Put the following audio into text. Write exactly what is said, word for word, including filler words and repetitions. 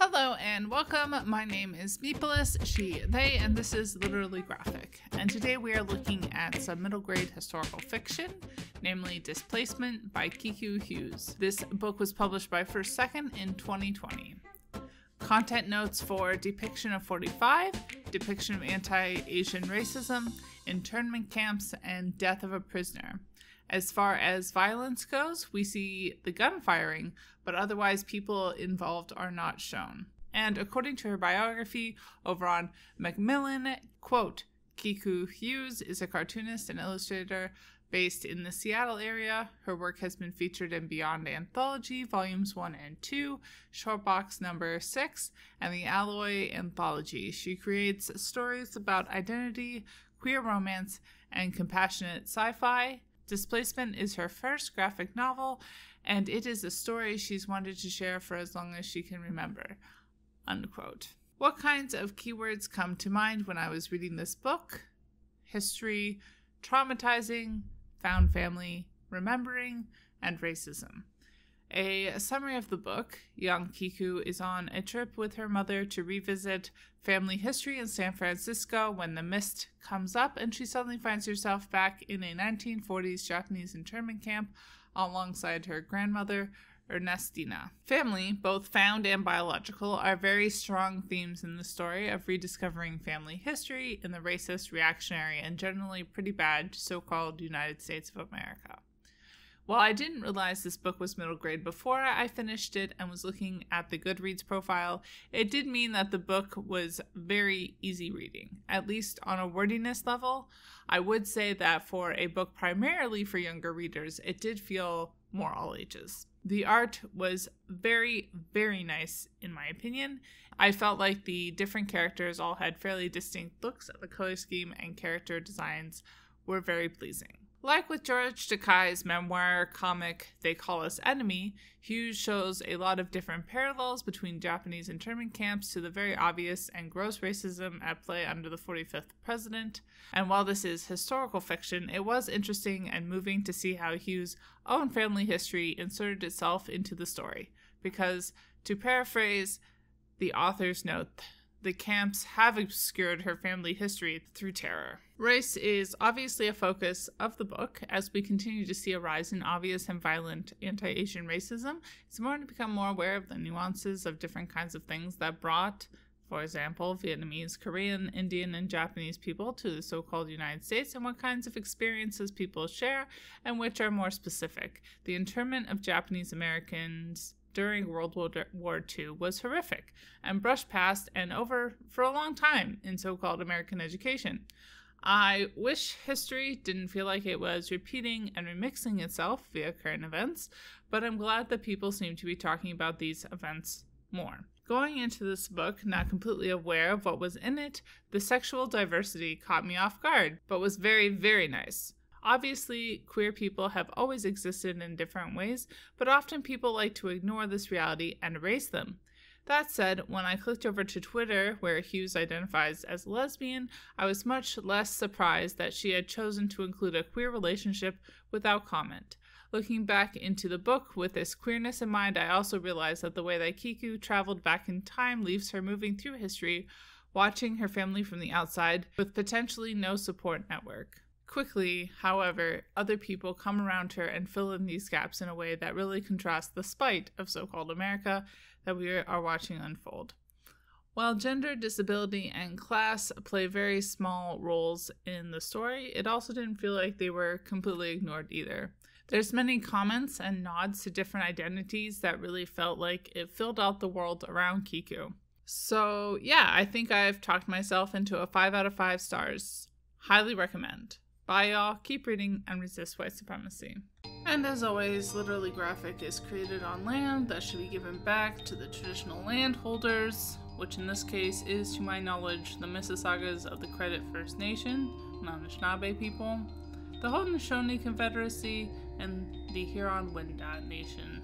Hello and welcome, my name is Mipolis, she, they, and this is Literally Graphic, and today we are looking at some middle grade historical fiction, namely Displacement by Kiku Hughes. This book was published by First Second in twenty twenty. Content notes for Depiction of forty-five, Depiction of Anti-Asian Racism, Internment Camps, and Death of a Prisoner. As far as violence goes, we see the gun firing, but otherwise people involved are not shown. And according to her biography over on Macmillan, quote, Kiku Hughes is a cartoonist and illustrator based in the Seattle area. Her work has been featured in Beyond Anthology, Volumes one and two, Shortbox number six, and the Alloy Anthology. She creates stories about identity, queer romance, and compassionate sci-fi. Displacement is her first graphic novel, and it is a story she's wanted to share for as long as she can remember, unquote. What kinds of keywords come to mind when I was reading this book? History, traumatizing, found family, remembering, and racism. A summary of the book. Young Kiku is on a trip with her mother to revisit family history in San Francisco when the mist comes up and she suddenly finds herself back in a nineteen forties Japanese internment camp alongside her grandmother, Ernestina. Family, both found and biological, are very strong themes in the story of rediscovering family history in the racist, reactionary, and generally pretty bad so-called United States of America. While I didn't realize this book was middle grade before I finished it and was looking at the Goodreads profile, it did mean that the book was very easy reading, at least on a wordiness level. I would say that for a book primarily for younger readers, it did feel more all ages. The art was very, very nice, in my opinion. I felt like the different characters all had fairly distinct looks, the color scheme and character designs were very pleasing. Like with George Takei's memoir comic, They Call Us Enemy, Hughes shows a lot of different parallels between Japanese internment camps to the very obvious and gross racism at play under the forty-fifth president. And while this is historical fiction, it was interesting and moving to see how Hughes' own family history inserted itself into the story. Because, to paraphrase the author's note, the camps have obscured her family history through terror. Race is obviously a focus of the book, as we continue to see a rise in obvious and violent anti-Asian racism. It's important to become more aware of the nuances of different kinds of things that brought, for example, Vietnamese, Korean, Indian, and Japanese people to the so-called United States, and what kinds of experiences people share, and which are more specific. The internment of Japanese Americans during World War Two was horrific and brushed past and over for a long time in so-called American education. I wish history didn't feel like it was repeating and remixing itself via current events, but I'm glad that people seem to be talking about these events more. Going into this book, not completely aware of what was in it, the sexual diversity caught me off guard, but was very, very nice. Obviously, queer people have always existed in different ways, but often people like to ignore this reality and erase them. That said, when I clicked over to Twitter, where Hughes identifies as lesbian, I was much less surprised that she had chosen to include a queer relationship without comment. Looking back into the book with this queerness in mind, I also realized that the way that Kiku traveled back in time leaves her moving through history, watching her family from the outside, with potentially no support network. Quickly, however, other people come around her and fill in these gaps in a way that really contrasts the spite of so-called America that we are watching unfold. While gender, disability, and class play very small roles in the story, it also didn't feel like they were completely ignored either. There's many comments and nods to different identities that really felt like it filled out the world around Kiku. So yeah, I think I've talked myself into a five out of five stars. Highly recommend. Bye y'all, keep reading, and resist white supremacy. And as always, Literally Graphic is created on land that should be given back to the traditional landholders, which in this case is, to my knowledge, the Mississaugas of the Credit First Nation, Anishinaabe people, the Haudenosaunee Confederacy, and the Huron-Wendat Nation.